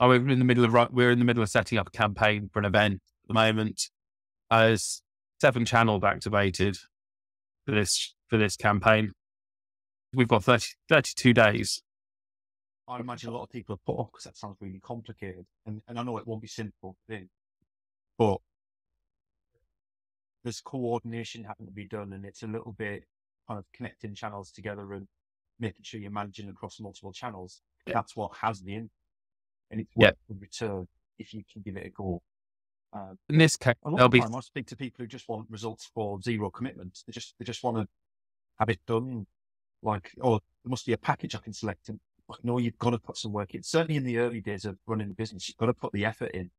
Oh, we're in the middle of setting up a campaign for an event at the moment. There's 7 channels activated for this campaign. We've got 32 days. I imagine a lot of people are put off because that sounds really complicated, and I know it won't be simple thing, but there's coordination having to be done, and it's a little bit kind of connecting channels together and making sure you're managing across multiple channels. Yeah. That's what has the impact, and it's worth the return if you can give it a go. In this case, a lot of time I speak to people who just want results for zero commitment. They just want to have it done. Like, oh, there must be a package I can select. And like, no, you've got to put some work in. Certainly in the early days of running a business, you've got to put the effort in.